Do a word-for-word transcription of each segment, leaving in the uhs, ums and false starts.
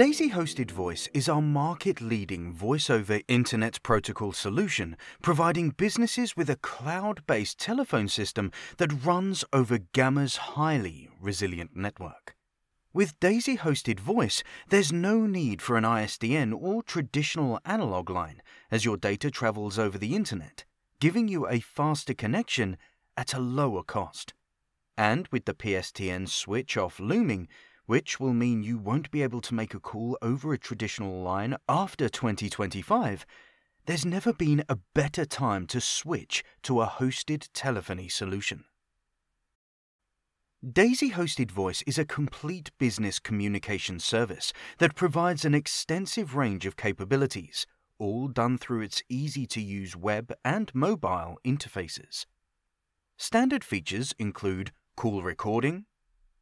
Daisy Hosted Voice is our market-leading voice over internet protocol solution, providing businesses with a cloud-based telephone system that runs over Gamma's highly resilient network. With Daisy Hosted Voice, there's no need for an I S D N or traditional analog line, as your data travels over the internet, giving you a faster connection at a lower cost. And with the P S T N switch off looming, which will mean you won't be able to make a call over a traditional line after twenty twenty-five, there's never been a better time to switch to a hosted telephony solution. Daisy Hosted Voice is a complete business communication service that provides an extensive range of capabilities, all done through its easy-to-use web and mobile interfaces. Standard features include call recording,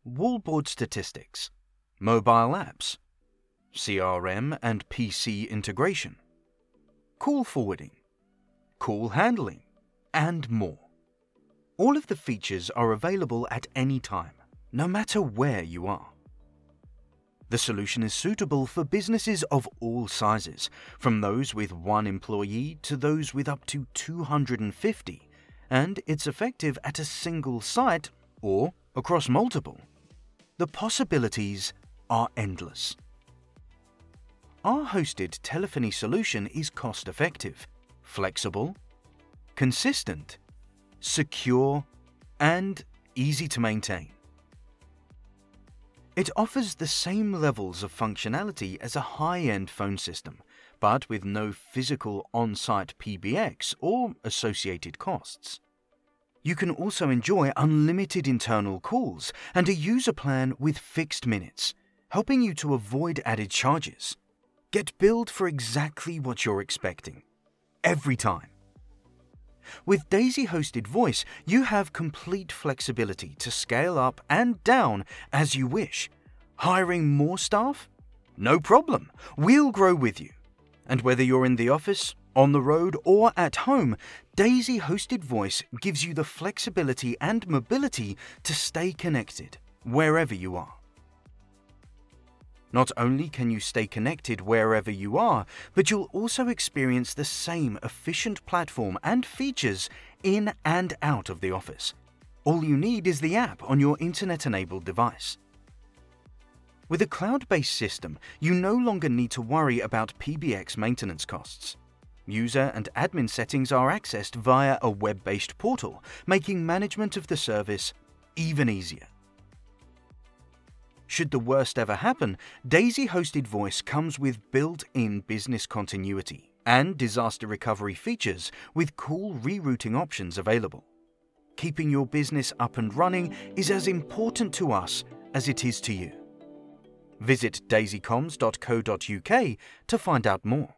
Wallboard statistics, mobile apps, C R M and P C integration, call forwarding, call handling, and more. All of the features are available at any time, no matter where you are. The solution is suitable for businesses of all sizes, from those with one employee to those with up to two hundred fifty, and it's effective at a single site or across multiple. The possibilities are endless. Our hosted telephony solution is cost-effective, flexible, consistent, secure, and easy to maintain. It offers the same levels of functionality as a high-end phone system, but with no physical on-site P B X or associated costs. You can also enjoy unlimited internal calls and a user plan with fixed minutes, helping you to avoid added charges. Get billed for exactly what you're expecting, every time. With Daisy Hosted Voice, you have complete flexibility to scale up and down as you wish. Hiring more staff? No problem. We'll grow with you. And whether you're in the office, on the road or at home, Daisy Hosted Voice gives you the flexibility and mobility to stay connected wherever you are. Not only can you stay connected wherever you are, but you'll also experience the same efficient platform and features in and out of the office. All you need is the app on your internet-enabled device. With a cloud-based system, you no longer need to worry about P B X maintenance costs. User and admin settings are accessed via a web-based portal, making management of the service even easier. Should the worst ever happen, Daisy Hosted Voice comes with built-in business continuity and disaster recovery features with call rerouting options available. Keeping your business up and running is as important to us as it is to you. Visit daisy coms dot co dot U K to find out more.